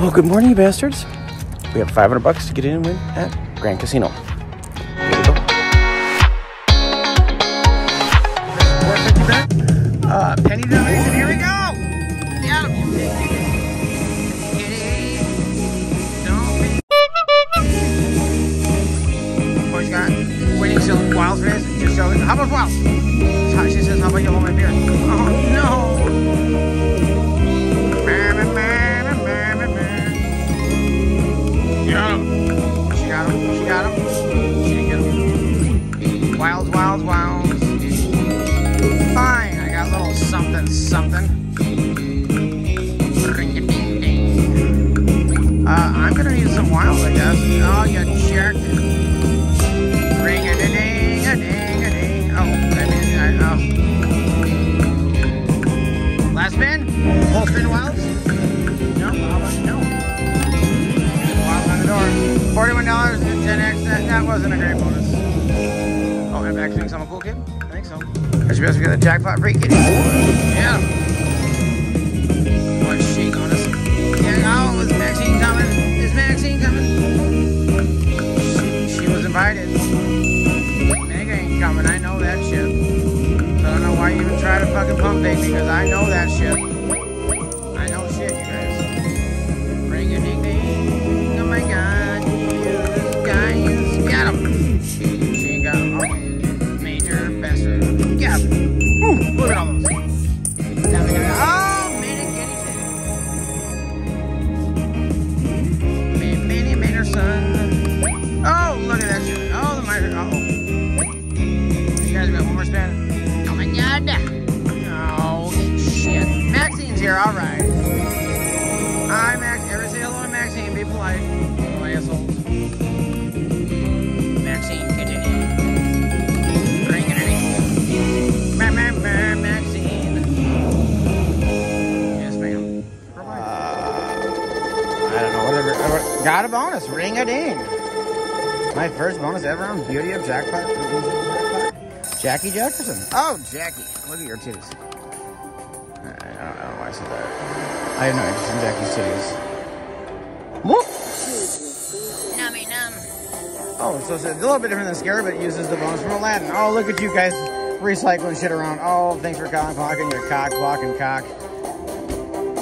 Well, good morning, you bastards. We have 500 bucks to get in and win at Grand Casino. Here we go. Penny donation, here we go. Get him, you pig. Get it. Don't be. Boys got winning selling Wilds fans. Just selling. How about Wilds? She says, how about you hold my beer? Oh, no. I'm gonna need some Wilds, I guess. Oh, you jerk. Ring-a-ding-a-ding-a-ding. Oh, I mean, last spin? Whole spin Wilds? No, how about no? Wild on the door. $41 and 10x. That wasn't a great bonus. Oh, I'm actually thinks I'm a cool kid? I think so. I should be able to get the jackpot free. Yeah. Try to fucking pump fake because I know that shit. I know shit, you guys. Ring a ding ding. Oh my god. You guys got him. She ain't got him. Okay. Major bastard. Got him. Woo! Look at all those. Oh, mini kitty kitty. Mini minor son. Oh, look at that shit. Oh, the minor. Uh oh. You guys got one more span. Oh, shit. Maxine's here, alright. Hi, Max. Ever say hello to Maxine? Be polite. Oh, assholes. Maxine, continue. Bring it in. Maxine. Yes, ma'am. I don't know, whatever. Got a bonus. Ring a ding. My first bonus ever on Beauty of Jackpot. Jackie Jefferson. Oh, Jackie. Look at your titties. I don't know why I said that. I have no interest in Jackie's titties. Whoop! Nummy num. Oh, so it's a little bit different than Scare, but it uses the bones from Aladdin. Oh, look at you guys recycling shit around. Oh, thanks for clocking your cock, clocking cock.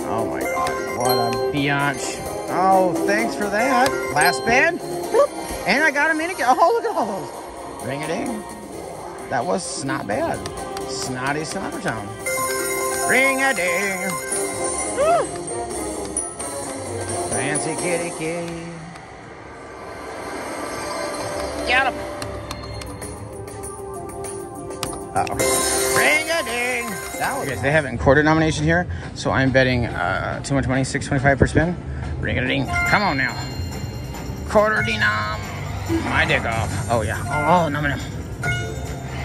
Oh my god. What a biatch. Oh, thanks for that. Last band. Whoop. And I got a minute. Oh, look at all those. Ring a ding. That was not bad. Snotty Snottertown. Town. Ring-a-ding. Fancy kitty kitty. Got him. Uh-oh. Ring-a-ding. Okay, so they have it in quarter nomination here, so I'm betting 220, 625 per spin. Ring-a-ding. Come on now. Quarter denom. My dick off. Oh, yeah. Oh, nom-nom.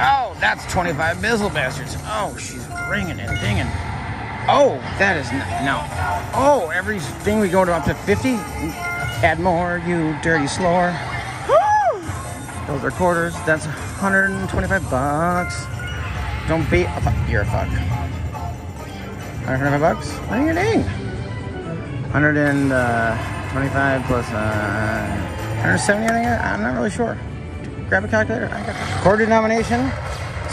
Oh, that's 25 bizzle bastards. Oh, she's ringing and dinging. Oh, that is no. Oh, everything we go to up to 50. Add more, you dirty slore. Woo! Those are quarters. That's 125 bucks. Don't be a fuck. You're a fuck. 125 bucks. Ring a ding. 125 plus 170. I think I'm not really sure. Grab a calculator. I got that. Quarter denomination,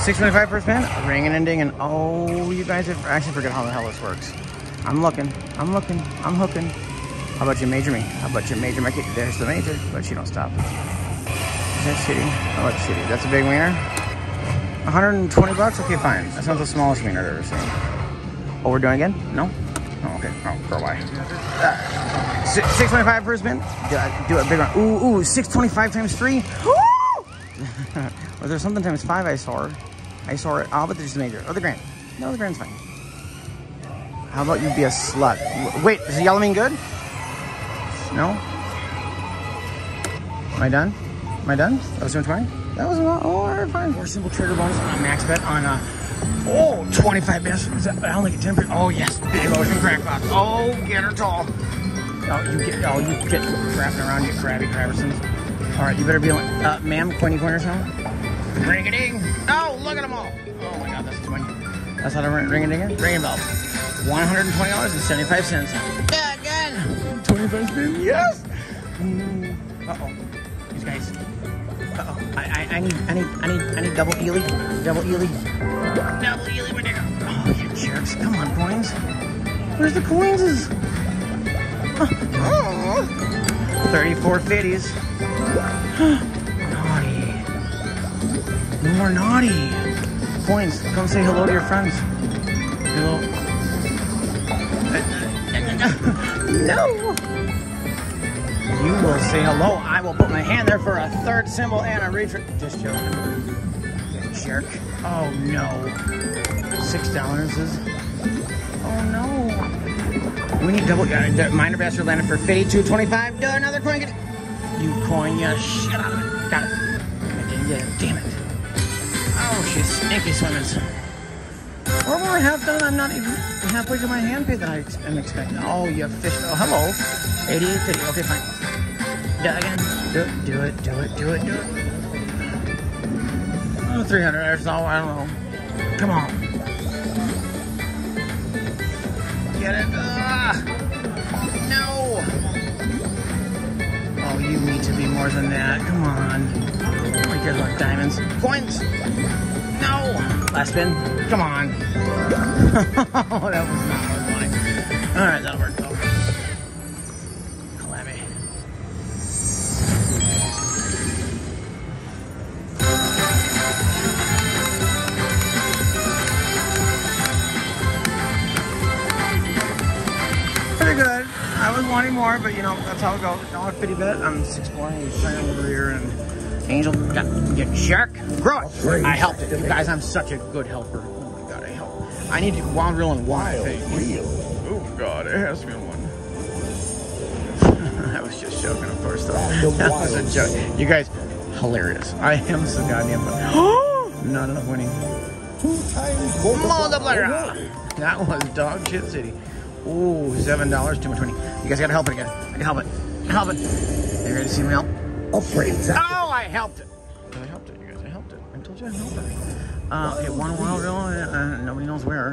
625 per spin. Ringing and dinging. Oh, you guys have, I actually forget how the hell this works. I'm looking. I'm hooking. How about you major me? How about you major my kid? There's the major, but you don't stop. Is that shitty? Oh, that's shitty. That's a big wiener. 120 bucks? Okay, fine. That's not the smallest wiener I've ever seen. Oh, we're doing again? No? Oh, okay. Oh, girl, why? 625 per spin. Do a big one. Ooh, 625 times 3. Woo! Was there something times 5 I saw? I saw it. Oh, but there's the major. Oh, the grand. No, the grand's fine. How about you be a slut? Wait, is the yellow mean good? No? Am I done? That was 220? That was a lot. Oh, alright, fine. More simple trigger bonus on max bet on, 25 best. I only get 10. Oh, yes. Big ocean crack box. Oh, get her tall. Oh, you get crapping around, you crabby crabbersons. All right, you better be on, ma'am, Quinny Corners now. Ring-a-ding. Oh, look at them all. Oh, my God, that's too many. That's how to ring-a-ding. Ring-a-bell. $120.75. Again. 25 reverse spin, yes! Uh-oh. These guys. Uh-oh. I need double Ely. Double Ely. Double Ely, where they go? Oh, you jerks. Come on, coins. Where's the coinses? Oh. 34 50s. Naughty. More naughty. Coins, come say hello to your friends. Hello. No! You will say hello. I will put my hand there for a third symbol and a reach. Just joking. Jerk. Oh no. $6 is. Oh no. We need double. Minor Bastard landed for 52.25. Another coin. Get it. You coin your shit out of it. Got it. Yeah, damn it. Oh, she's sneaky swimming. Or will I have done? I'm not even halfway to my hand pay that I am expecting. Oh, you fish. Oh, hello. 88.50. Okay, fine. Do it again. Do it. Oh, 300 or so. I don't know. Come on. Get it. No. Oh, you need to be more than that. Come on. Oh, good luck, diamonds. Coins. No. Last spin. Come on. Oh, that was not hard money. All right, that'll work. That'll work. Calamity. Pretty good. I was wanting more, but you know, that's how it goes. $1.50 bet. I'm 6.8 playing over here and. Angel, you jerk. Grow it. I helped it. You guys, I'm such a good helper. Oh my god, I help. I need to wild reel and wild reel. Oh god, it has me one. I was just joking, of course, though. That was a joke. You guys, hilarious. I am so goddamn funny. Not enough winning. 2 times multiplier. That was dog shit city. Ooh, $7, 220. You guys gotta help it again. I can help it. Help it. Are you ready to see me help? Oh, I helped it. I helped it, you guys. I helped it. I told you I helped it. Okay, one wild reel, nobody knows where.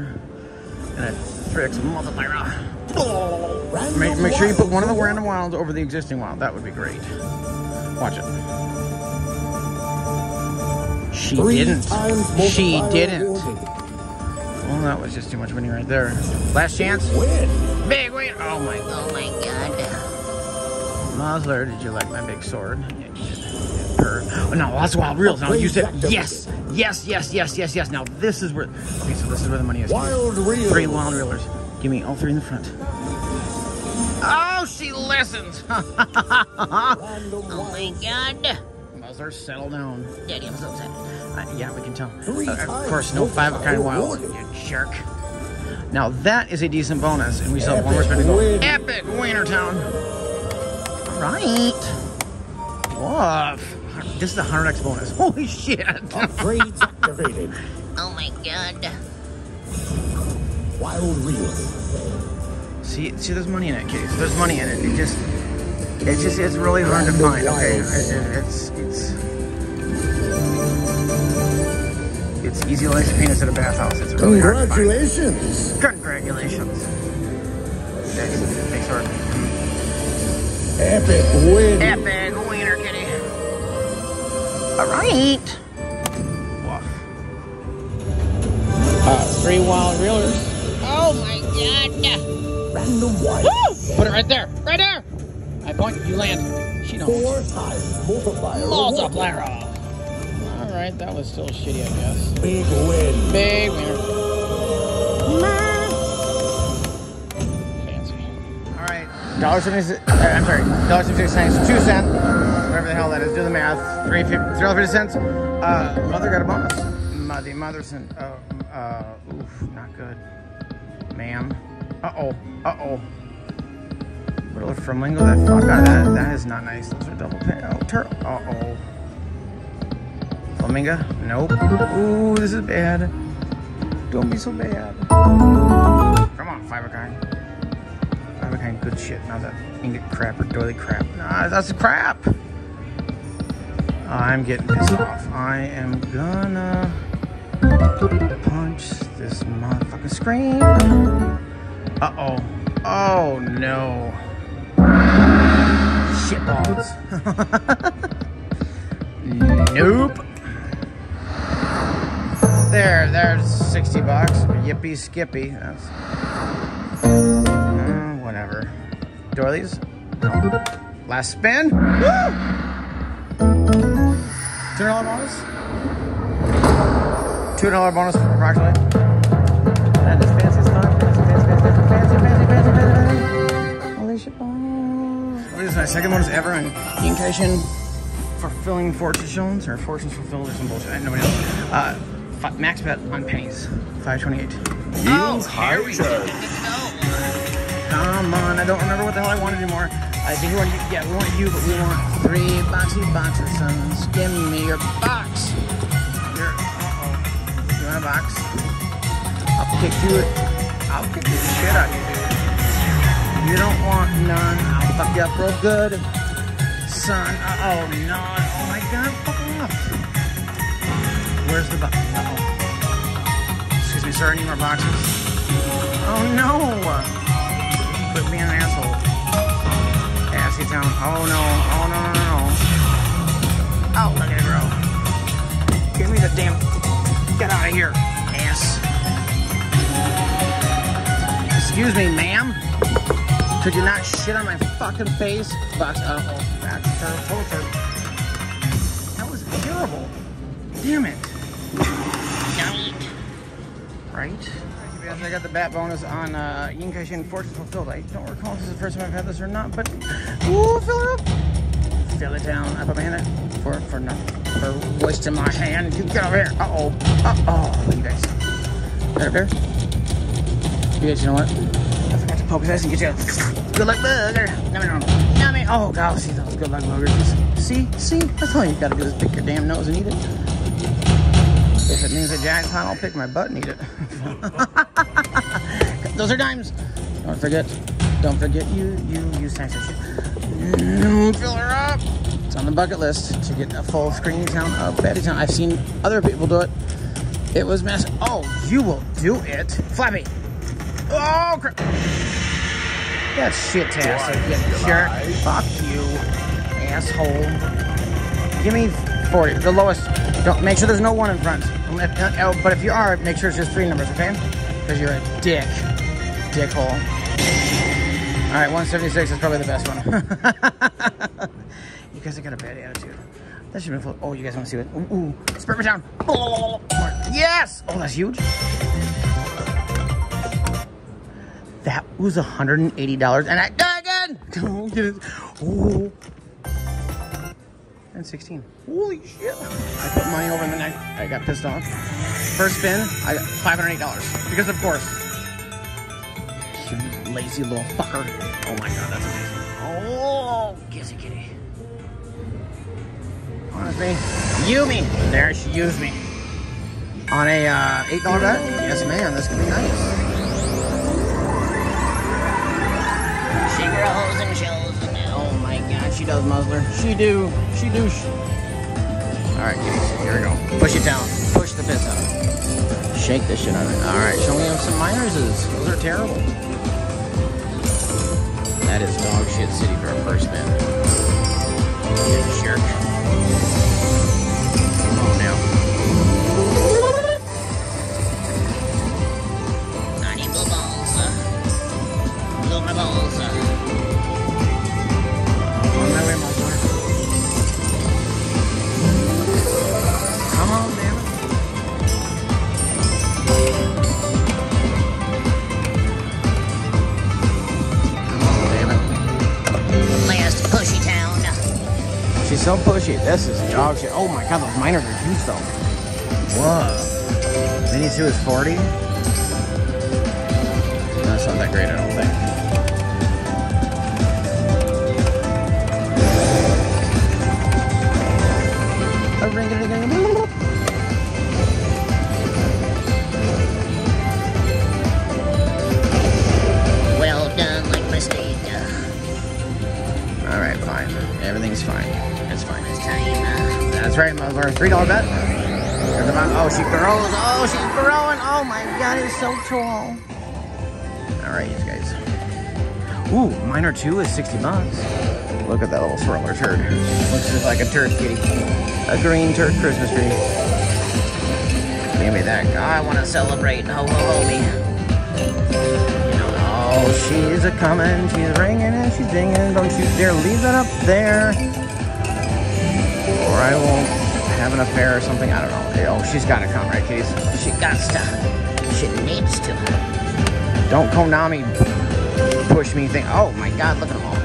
And a tricks multiplier. Oh. Make sure you put one of the random wilds over the existing wild. That would be great. Watch it. She didn't. She didn't. Well, that was just too much winning right there. Last chance. Big win. Oh my god. Oh my god. Mosler, did you like my big sword? Yeah, oh, no, that's wild reels. Now you said yes, yes. Now this is where. Okay, so this is where the money is. Wild reels. 3 wild reelers. Give me all 3 in the front. Oh, she listens. Oh my god. Mosler, settle down. Daddy, I'm so upset. Yeah, we can tell. Of course, no 5 of kind wild. You jerk. Now that is a decent bonus, and we still have one more spin to go. Epic Wienertown. Right. Woof. This is a 100x bonus. Holy shit. Upgrades activated. Oh my god. Wild reel. See, there's money in that case. There's money in it. It's really hard to find. Okay, it's easy like penis at a bathhouse. It's really hard to find. Congratulations. Thanks for it. Epic win. Epic wiener kitty. All right. Wow. 3 wild reelers. Oh my god. Random wild. Woo! Put it right there. Right there. I point. You land. She knows. 4 times multiplier. Multiplier. All right. That was still shitty, I guess. Big win. Big wiener. $1.76, 2 cents, whatever the hell that is. Do the math. $3.50. Mother got a bonus. Motherson. Oof, not good, ma'am. Uh oh. Little flamingo that fuck out of that. That is not nice. Those are double pay. Oh, turtle. Uh oh. Flamingo. Nope. Ooh, this is bad. Don't be so bad. Come on, 5 of kind. Kind of good shit. Now that ingot crap or doily crap. Nah, that's crap. I'm getting pissed off. I am gonna punch this motherfucking screen. Uh oh. Oh no. shitballs. Nope. There's 60 bucks. Yippee skippy. That's, whatever. Doilies. Last spin. Woo! $2 bonus. $2 bonus approximately. And it's fancy stuff. Fancy. Holy shit balls. This is my second bonus ever on Gamecaching. Fulfilling fortunes or fortunes fulfilled or some bullshit. I nobody else. Max bet on pennies. 528. Oh, here we go. Come on, I don't remember what the hell I want anymore. I think we want you, yeah, we want you, but we want three boxy boxes, sons. Give me your box. Your, uh-oh. You want a box? I'll kick you it. I'll kick the shit out of you, dude. You don't want none. I'll fuck you up real good. Son, uh-oh, none. Oh my God, fuck off. Where's the box? Uh-oh. Excuse me, sir, I need more boxes. Oh no! Quit being an asshole. Assy town. Oh no, oh no, no, no. Oh, look at it grow. Give me the damn. Get out of here, ass. Excuse me, ma'am. Could you not shit on my fucking face? Box. Uh-oh. That's her. That was terrible. Damn it. Right? I got the bat bonus on Gamecaching Fortune Fulfilled. I don't recall if this is the first time I've had this or not, but ooh, fill it up. Fill it down. I put my hand in it for nothing. For wasting my hand. You get over here. Uh-oh. Uh-oh. You guys. Right up there. You guys, you know what? I forgot to poke his eyes and get you. Good luck, bugger. No. Oh, God. See those good luck buggers. See? That's all you gotta do is pick your damn nose and eat it. If it means a giant pond, I'll pick my butt and eat it. Those are dimes. Don't forget you snacks and shit. Fill her up. It's on the bucket list to get a full screen account of Batty Town. I've seen other people do it. It was mess. Oh, you will do it. Flappy. Oh, crap. That's shit-tastic, you jerk. Fuck you, asshole. Give me 40, the lowest. Don't, make sure there's no one in front. Oh, but if you are, make sure it's just three numbers, okay? Because you're a dickhole. All right, 176 is probably the best one. You guys have got a bad attitude. That should have been full. Oh, you guys want to see it? Ooh. Spurt me down. Yes. Oh, that's huge. That was $180, and I again. Don't get it. Oh. And 16. Holy shit. I put money over in the neck. I got pissed off. First spin, I got $508. Because of course. You lazy little fucker. Oh my God, that's amazing. Oh, kissy kitty. Honestly, you me. There, she used me. On a $8 bet? Yes, ma'am, this could be nice. Shake your hoes and chills. She does, Muzzler. She do. Alright, here we go. Push it down. Push the piss out. Shake the shit out of it. Alright, show me some minuses. Those are terrible. That is dog shit city for a first spin. You jerk. Come on now. I need blue balls. Blow my balls. So pushy. This is dog shit. Oh my God, those miners are huge though. Whoa. Mini 2 is 40. That's not that great, I don't think. Well done, like mistake. Alright, fine. Everything's fine. It's fine. That's right, Muzzler. $3 bet. Oh, she grows. Oh, she's growing. Oh my God, it's so tall. All right, you guys. Ooh, minor 2 is 60 bucks. Look at that little swirler turd. Looks just like a turd kitty. A green turd Christmas tree. Give me that. Oh, I want to celebrate. Ho, ho, ho, me. You know, oh, she's a-comin', she's ringing and she's dinging. Don't you dare leave it up there. Or I won't have an affair or something. I don't know. Oh, she's got to come, right, Keys? She got to. She needs to. Don't Konami push me thing. Oh, my God, look at them all.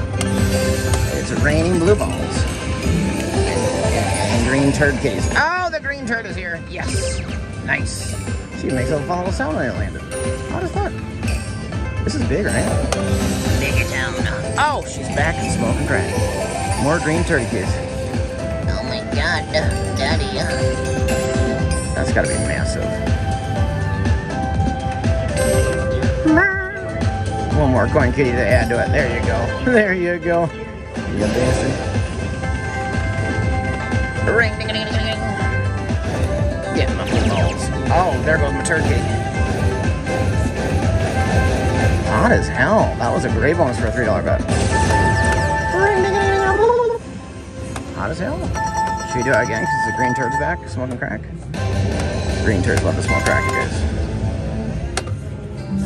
It's raining blue balls and green turd kitties. Oh, the green turd is here. Yes, nice. She makes a little sound when it landed. How does that? This is big, right? Bigger town. Oh, she's back and smoking crack. More green turd kitties. Oh my God, Daddy. That's got to be massive. One more coin kitty to add to it. There you go. There you go. You got dancing. Ring, ding, ding, ding, ding. Get my balls. Oh, there goes my turkey. Hot as hell. That was a great bonus for a $3 bet. Ring, ding, ding, ding. Hot as hell. Should we do it again? Because the green turd's back, smoking crack. Green turds love to smoke crack, you guys.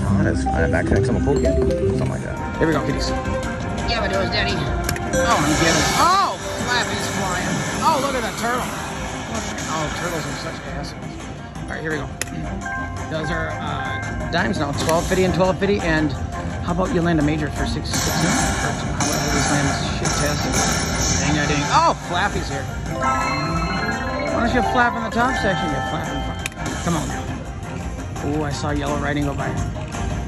Hot as hell. Back connect someone cool again. Something like that. Here we go, kitties. Yeah, my doors, Daddy. Oh, I'm kidding. Oh, Flappy's flying. Oh, look at that turtle. Oh, turtles are such assholes. All right, here we go. Those are dimes now, 12.50 and 12.50. And how about you land a major for 6.16? How about you just land a shit test? Dang, dang, dang. Oh, Flappy's here. Why don't you flap in the top section? You're flapping. Come on now. Oh, I saw yellow writing go by.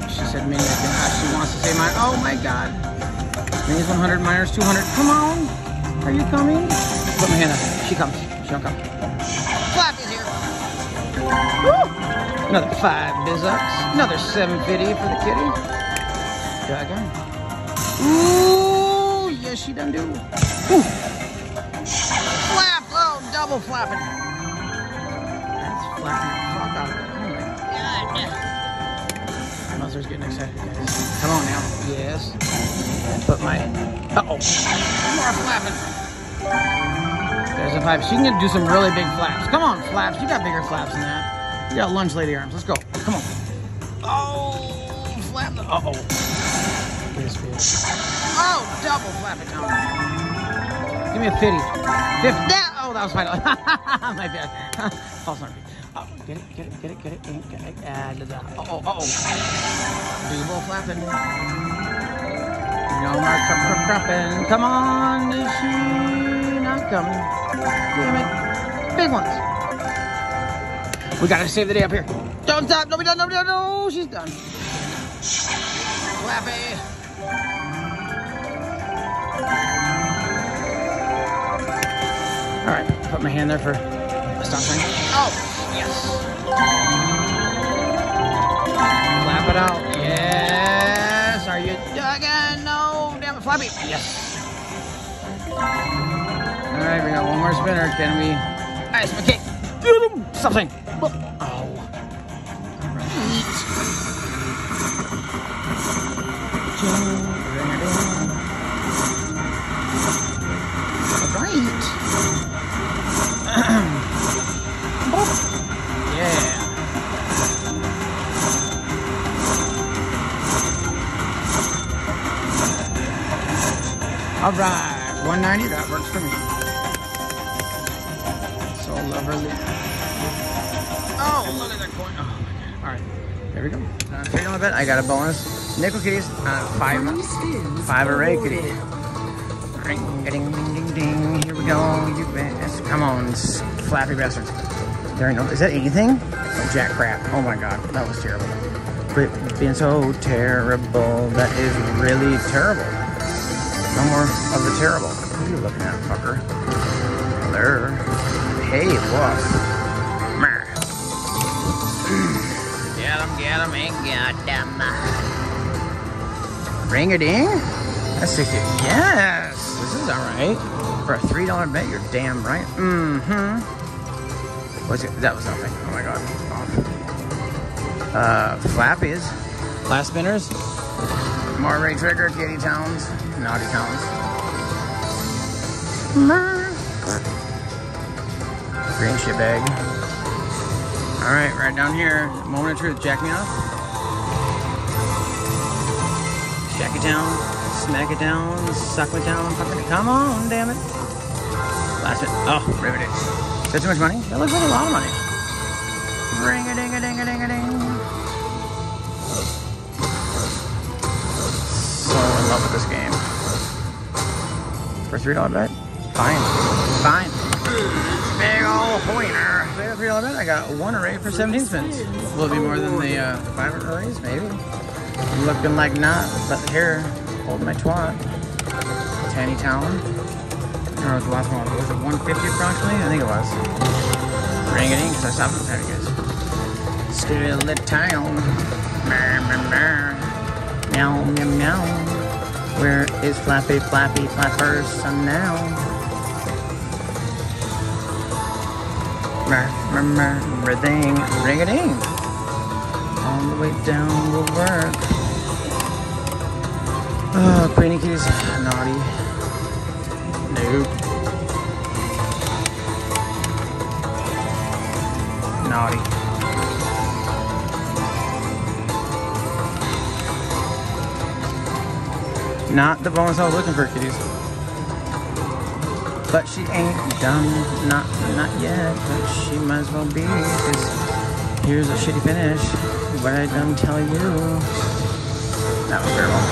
She said, Minnie, she wants to say mine. Oh, my God. Minnie's 100, Myers 200. Come on! Are you coming? Put my hand up. She comes. She'll come. Flappy's here. Woo! Another 5 bizucks. Another 750 for the kitty. Dragon. Ooh! Yes, she done do. Ooh! Flap! Oh, double flapping. That's flapping the fuck out of it. Oh my God. Mother's getting excited, guys. Come on now. Yes. But my... Uh-oh. More flapping. There's a 5. She can do some really big flaps. Come on, flaps. You got bigger flaps than that. You got lunge lady arms. Let's go. Come on. Oh, flap. Uh-oh. Oh, double flap it down. Give me a 50. 50. Oh, that was my... my bad. False number. Oh, get it, get it, get it, get it, get it, and uh-oh, uh-oh. Double flapping. No more crapping. Come on, is she not coming? Damn it. Big ones. We gotta save the day up here. Don't stop, nobody done, nobody done, no, she's done. Flappy. All right, put my hand there for a stop sign. Oh. Yes. Flap it out. Yes. Are you again? No. Damn it, Flappy. Yes. All right, we got one more spinner. Can we? Ice my cake. Something. Oh. All right. All right. All right, 190, that works for me. So lovely. Oh, look at that coin. Oh, my God. All right, there we go. $3 bet, I got a bonus. Nickel kitties on 5 array kitty. Ring, ding, ding, ding, ding. Here we go, you best. Come on, flappy bastards. There you go. Is that anything? Oh, jack crap. Oh, my God, that was terrible. But being so terrible, that is really terrible. No more of the terrible. What are you looking at, fucker? There. Hey, boss. Get him, ain't got them. Ring-a-ding? That's 60. Yes! This is alright. For a $3 bet, you're damn right. Mm-hmm. What's it? That was nothing. Oh my God. Oh. Flappies. Last spinners. More Ray Trigger, Kitty Towns. Naughty Towns. Green shit bag. Alright, right down here. Moment of truth. Jack me off. Jack it down. Smack it down. Suck it down. Come on, damn it. Last it. Oh, riveted. Is that too much money? That looks like a lot of money. Ring-a-ding-a-ding-a-ding-a-ding. In love with this game. For $3 bet? Fine. Fine. Big old wiener. Big old $3 bet. I got one array for 17 cents. Will it be more than the 5 arrays? Maybe. Looking like not, but here, hold my twat. Tanny Town. I don't know what the last one was. Was it 150 approximately? I think it was. Ring it in because I stopped it time, you guys. Still the town. Brr, brr, brr. Meow, meow, meow. Where is Flappy, Flappy, Flapper's son now? Ring-a-ding, ring-a-ding. All the way down will work. Oh, Queenie Keys, naughty. Nope. Naughty. Not the bonus I was looking for, kitties. But she ain't dumb, not yet, but she might as well be, because here's a shitty finish. What I done tell you. That was terrible.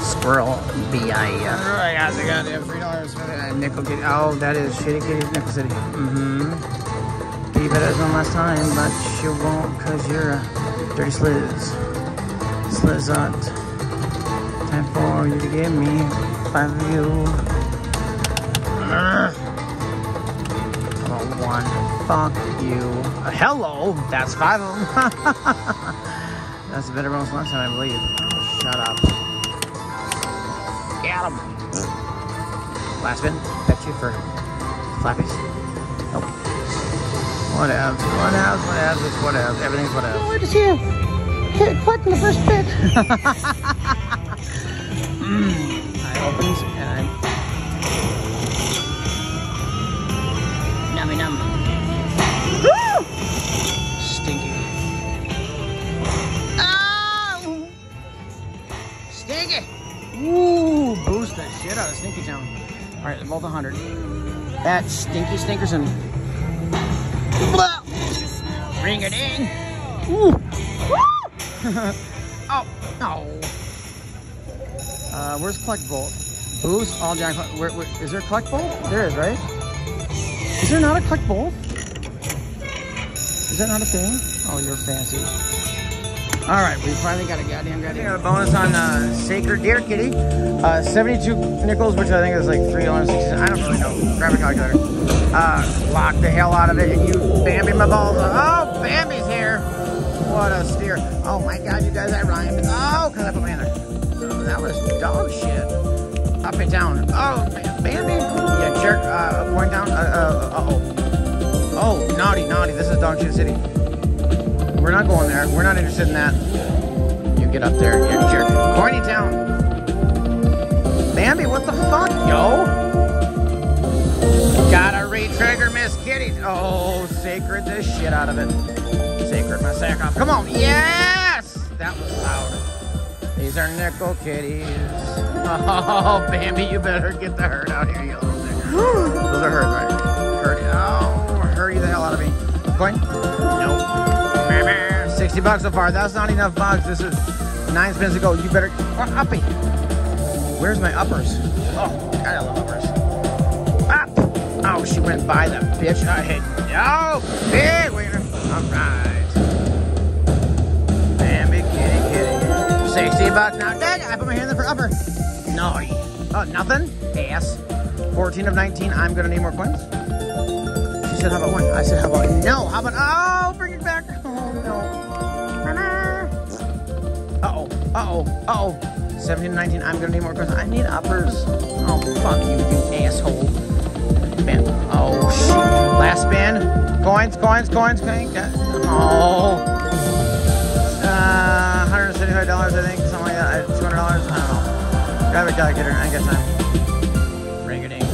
Squirrel B.I.E. I got the goddamn $3 for that nickel kitty. Oh, that is shitty kitties, nickel city. Mm-hmm. Kitty bet us one last time, but she won't, because you're a dirty sliz. Slizot. Time for you to give me 5 of you. Oh, one. Fuck you. Hello! That's 5 of them. That's a better bonus last time, I believe. Oh, shut up. Got him. Last bit. Bet you for flappies. Nope. Whatevs. Whatevs. Whatevs. It's whatevs. Everything's whatevs. Oh, what is here? Hit what in the first bit? I opens and I'm nummy num. Woo! Stinky. Oh! Stinky! Woo! Boost that shit out of Stinky Town. Alright, they're both 100. That stinky stinkers in. Ring it in! Woo! Woo! Oh, no. Where's Collect Bolt? Boost all jackpot. Where, is there a Collect Bolt? There is, right? Is there not a Collect Bolt? Is that not a thing? Oh, you're fancy. All right, we finally got a goddamn. Yeah, a bonus on Sacred Deer Kitty. 72 nickels, which I think is like $3.60. I don't really know. Grab a calculator. Lock the hell out of it, and you Bambi my balls. Oh, Bambi's here. What a steer. Oh my God, you guys, I rhymed. Oh, because I put my hand there. That was dog shit. Up and down. Oh, Bambi. Yeah, jerk. Point down. Oh, naughty, naughty. This is dog shit city. We're not going there. We're not interested in that. You get up there. You jerk. Pointy down. Bambi, what the fuck, yo? Gotta re-trigger Miss Kitty. Oh, sacred the shit out of it. Sacred my sack off. Come on. Yes! That was loud. These are nickel kitties. Oh, Bambi, you better get the herd out here, you little nigger. Those are herd, right? Herd. Oh, hurry the hell out of me. Coin? Nope. $60 so far. That's not enough bucks. This is 9 spins to go. You better. Uppy. Where's my uppers? Oh, God, I love uppers. Up. Oh, she went by the bitch. I hit. Oh, big wiener. All right. Bambi kitty kitty. $60 now. Dang, I put my hand in for upper. Naughty. Oh, nothing? Ass. 14 of 19. I'm going to need more coins. She said, how about one? I said, how about no? How about, oh, bring it back. Oh, no. Uh-oh. Uh-oh. Uh-oh. 17 of 19. I'm going to need more coins. I need uppers. Oh, fuck you, asshole. Man. Oh, shit. Last spin. Coins, coins, coins. Oh. $175, I think, something like that. $200, I don't know. Grab a calculator, I guess I'm ring-a-ding.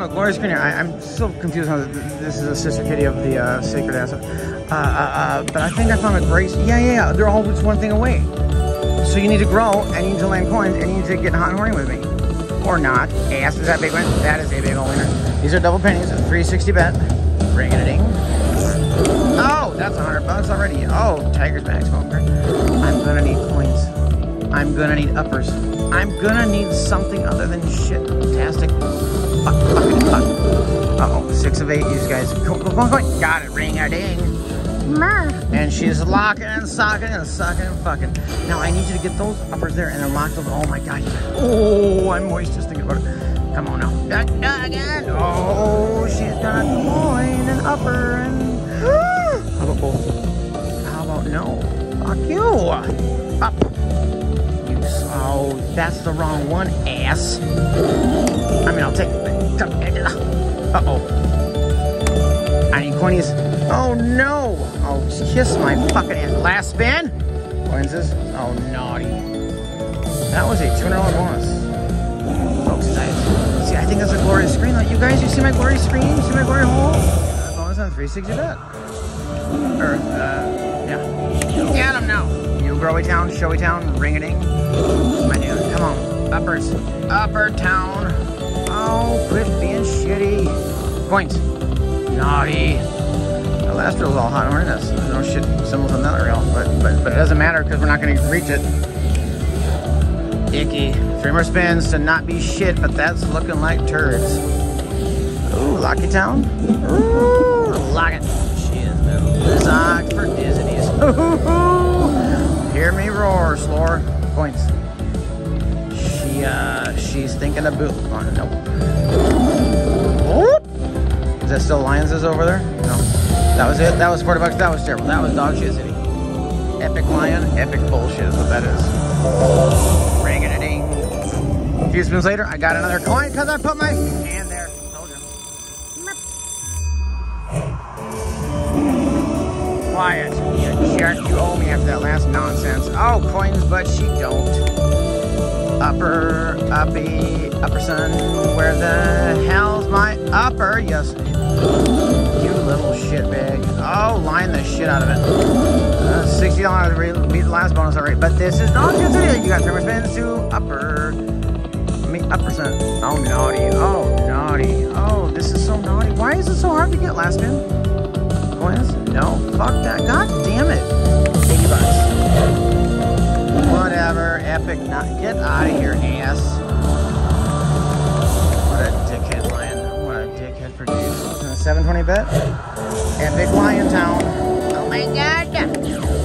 don't know, Gloria's Green Hair. I'm still confused how this is a sister kitty of the Sacred Ass. But I think I found a Grace. Yeah. They're all just one thing away. So you need to grow, and you need to land coins, and you need to get hot and horny with me. Or not. Ass is that big one. That is a big old winner. These are double pennies. 360 bet. Ring it a ding. Oh, that's $100 already. Oh, Tiger's Back Smoker. I'm gonna need coins. I'm gonna need uppers. I'm gonna need something other than shit-tastic. Fuck. Uh-oh, 6 of 8, you guys. Go. Got it. Ring a ding. And she's locking and socking and sucking and fucking. Now I need you to get those uppers there and unlock those. Oh my god. Oh, I'm moist just thinking about it. Come on now. Again. Oh, she's got coin and upper and. How about both? How about no? Fuck you. Up. Oh, that's the wrong one, ass. I mean, I'll take it. Uh oh. I need coinies. Oh no! Oh, kiss my fucking ass. Last spin? When's this? Oh, naughty. That was a $200 bonus. Folks, guys. See, I think that's a glorious screen. Like, you guys, you see my glorious screen? You see my glory hole? Bonus on 360 bet. Or, yeah. Get him now. You growy town, showy town, ring-a-ding. My dude, come on. Uppers. Upper town. Oh, quit being shitty. Points. Naughty. The last reel is all hot and horniness. There's no shit symbols on that reel, but it doesn't matter because we're not going to reach it. Icky. 3 more spins to not be shit, but that's looking like turds. Ooh, lock it down. Ooh, lock it. She is the sock for Disney's. Ooh, hear me roar, Slore. Points. She's thinking of boot. Oh, no. Is that still Lions' over there? No. That was it. That was $40. That was terrible. That was dog shit city. Epic lion, epic bullshit is what that is. Ring it a ding. A few spins later, I got another coin because I put my hand there. Told you. Quiet, you jerk. You owe me after that last nonsense. Oh, coins, but she don't. Upper, uppy, upper son. Where the hell's my upper? Yes. Little shit bag. Oh, line the shit out of it. $60 beat the last bonus already. But this is not good video. You got 3 more spins to upper. Upper cent. Oh, naughty. Oh, naughty. Oh, this is so naughty. Why is it so hard to get last spin? Coins? No. Fuck that. God damn it. $80. Whatever. Epic. Not. Get out of here, ass. What a dickhead lion. What a dickhead producer. 720 bet. And big lion town. Oh my god.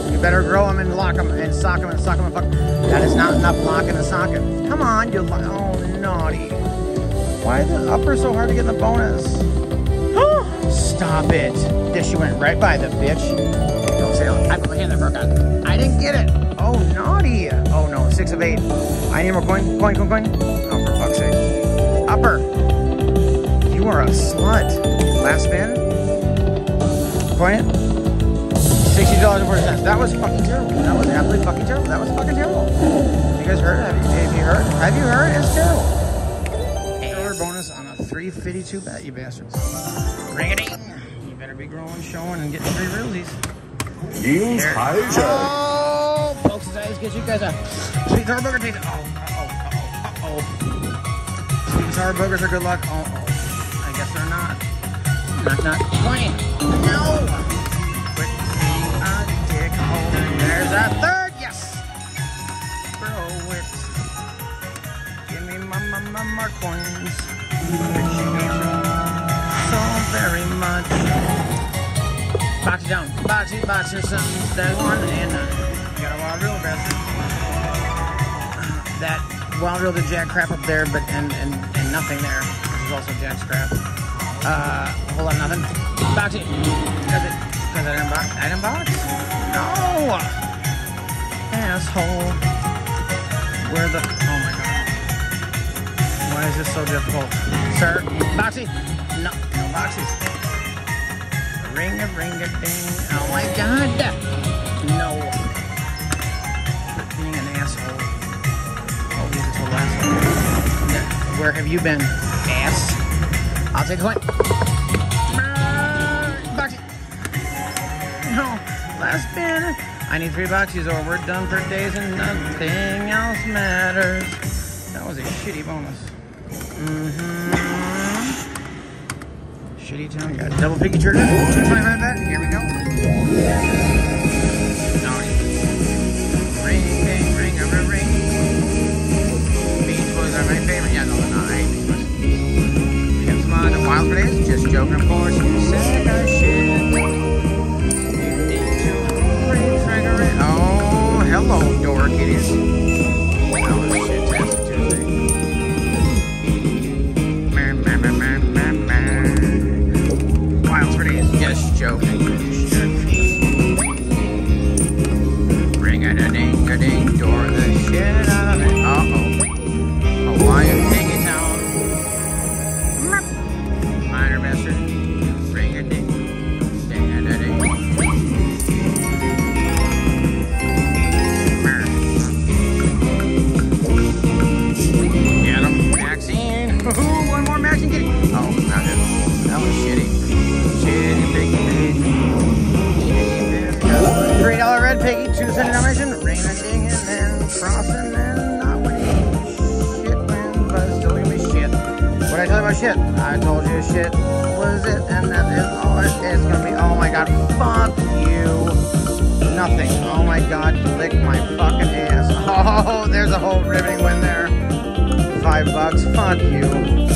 You better grow them and lock them and sock them and sock them and fuck. That is not enough locking and socking. Come on, you oh naughty. Why is the upper so hard to get in the bonus? Oh, stop it. This she went right by the bitch. Don't say it. I put my hand there for a gun. I didn't get it. Oh naughty. Oh no, 6 of 8. I need more coin. Oh for fuck's sake. Upper. You are a slut. Last spin. Point. $60.40. That was fucking terrible. That was absolutely fucking terrible. That was fucking terrible. You guys heard it? Have you heard? Have you heard? It's terrible. $8 bonus on a 352 bet, you bastards. Ring it in. You better be growing, showing, and getting 3 realsies. Yields high. Oh, folks, I just get you guys a sweet sour burger taste. Oh. Sweet sour burgers are good luck. Oh. I guess they're not. Not coin. No! Quit being a dickhole. There's a third! Yes! Throw it. Give me my coins. So very much. Box it down. Box yourself. That one and you got a wild reel, bastard. That wild reel did jack crap up there, but and nothing there. This is also jack crap. Hold on, nothing. Box it. Because I didn't box? No! Asshole. Where the... Oh my god. Why is this so difficult? Sir, boxy. No boxes. Ring-a-ring-a-ding. Oh my god. No. Being an asshole. Oh, he's a total asshole. Where have you been? Ass. I'll take one. Boxy. No, last spinner. I need 3 boxies or we're done for days and nothing else matters. That was a shitty bonus. Shitty town. Got a double piggy trigger. 220 right back. Here we go. Nice. Ring, bang, ring, over ring. Beach Boys are my favorite. Yeah, no, they're not. I hate Beach Boys. We got some on the wild for days. Just joking, of course. You said I should. You need to ring trigger it. Oh, hello, dork. It is. Shit, I told you shit was it, and that is all it is gonna be. Oh my god, fuck you, nothing. Oh my god, lick my fucking ass. Oh, there's a whole riveting win there. $5, fuck you,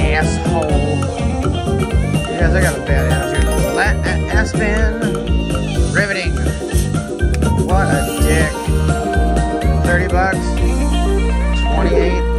asshole. You guys, I got a bad attitude. Let ass spin, riveting. What a dick. $30, 28.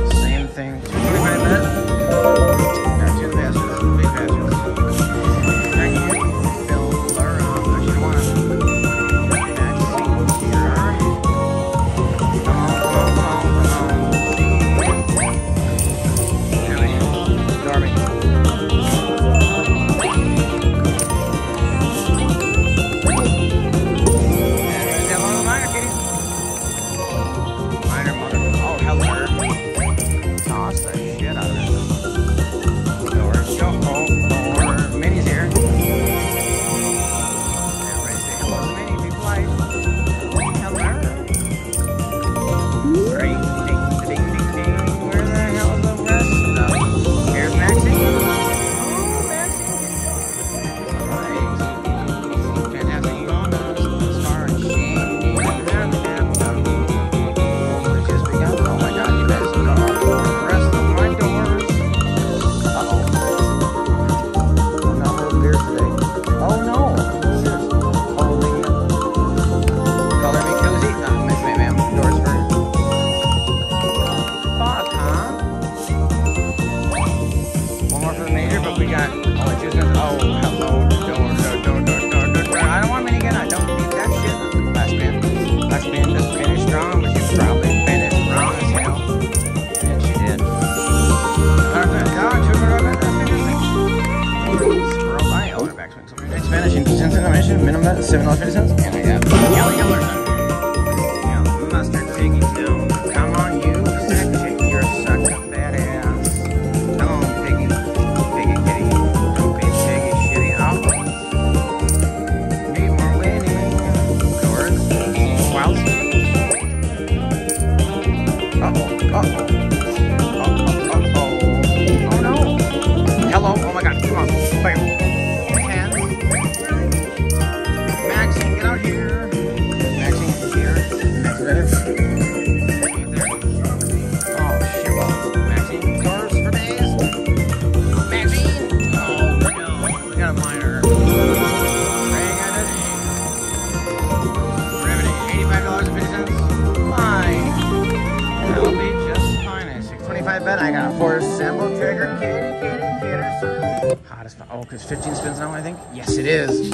Oh, because 15 spins now, I think? Yes, it is.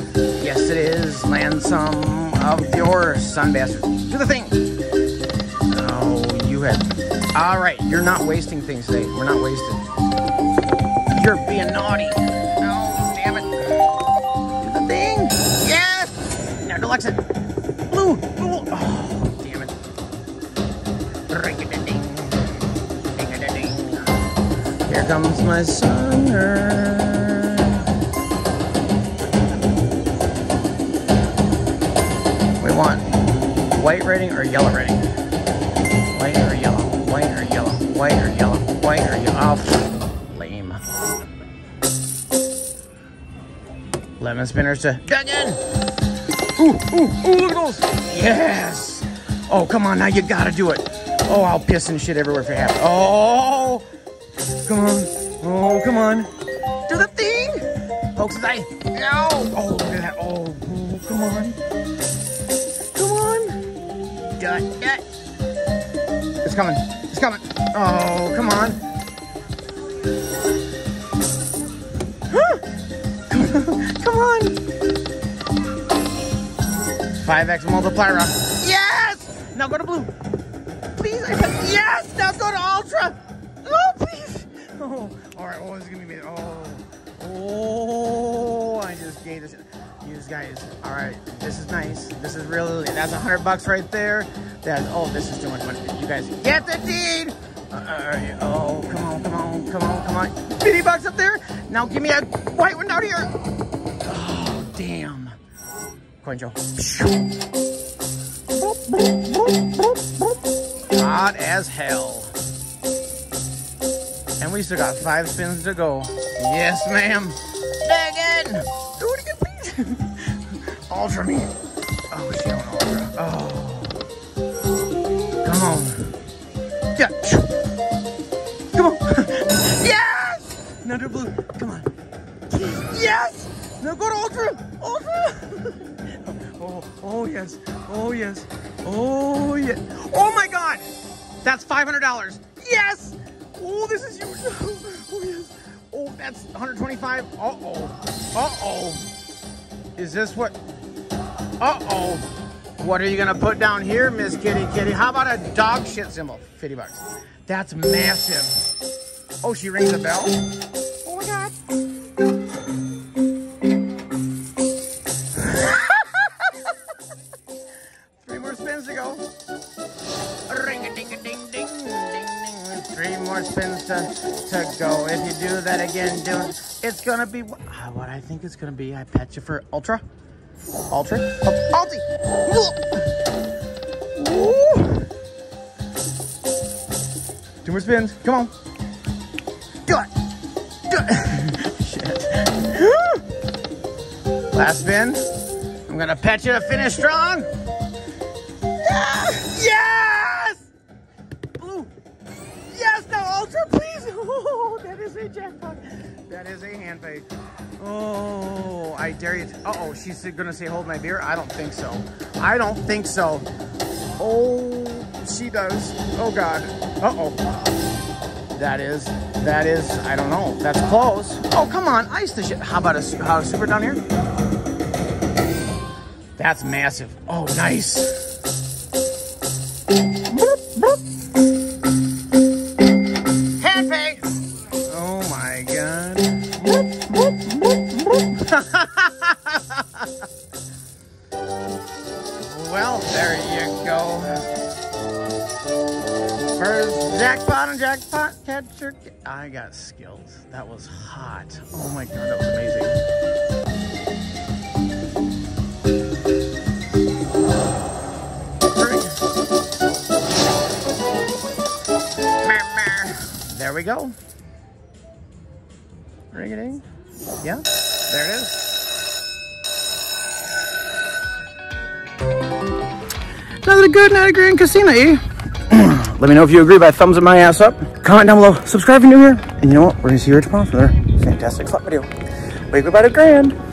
Yes, it is. Land some of your son bastards. Do the thing. Oh, you had. All right, you're not wasting things today. We're not wasting. You're being naughty. Oh, damn it. Do the thing. Yes. Now deluxe it. Blue. Blue. Oh, damn it. Ring-a-ding. Ring-a-ding. Here Here comes my summer. We want white writing or yellow writing? White or yellow? White or yellow? White or yellow? White or yellow? Oh, lame. Lemon spinners to Duggan. Ooh, ooh, ooh, look at those. Yes. Oh, come on, now you gotta do it. Oh, I'll piss and shit everywhere if it happens. Oh, come on. Oh, come on. Do the thing. Pokes his eye. No. Oh, look at that. Oh, come on. Come on. Done. Yeah. It's coming. It's coming. Oh, come on. Huh. Come on. 5X multiplier round. Yes. Now go to blue. Please, I said yes! Now go to Ultra! Oh, please! Oh, alright, what was it gonna be? Oh, oh, I just gave this. These guys, alright, this is nice. This is really, that's $100 right there. That's, oh, this is too much money. You guys get the deed! Alright, oh, come on, come on, come on, come on. $50 up there! Now give me a white one out here! Oh, damn. Coin Joe. Hot as hell. And we still got 5 spins to go. Yes, ma'am. Dang it. Do it again, please. Ultra me. Oh, she don't ultra. Oh. Come on. Yeah. Come on. Yes. Another blue. Come on. Yes. Now go to ultra. Ultra. Oh, oh, yes. Oh, yes. Oh, yeah. Oh, my God. That's $500. Yes. Oh, this is huge. Oh, yes. Oh, that's $125. Uh-oh. Uh-oh. Is this what? Uh-oh. What are you going to put down here, Miss Kitty Kitty? How about a dog shit symbol? $50. That's massive. Oh, she rings the bell. Oh, my God. To go. If you do that again, do it. It's gonna be what I think it's gonna be. I bet you for ultra, ultra, ulti. Ooh. 2 more spins. Come on. Do it. Do it. Shit. Last spin. I'm gonna pet you to finish strong. Yeah. Jackpot. That is a hand fake. Oh, I dare you. Uh-oh, she's gonna say hold my beer? I don't think so. I don't think so. Oh, she does. Oh, God. Uh-oh. That is, I don't know. That's close. Oh, come on. Ice the shit. How about a super down here? That's massive. Oh, nice. Well, there you go. First jackpot and jackpot catcher. I got skills. That was hot. Oh my God, that was amazing. There we go. Ring a ding. Yeah, there it is. Another good night at Grand Casino, eh? Let me know if you agree by thumbs up my ass up. Comment down below. Subscribe if you're new here. And you know what? We're going to see you tomorrow for another fantastic slot video. Wake up out of Grand.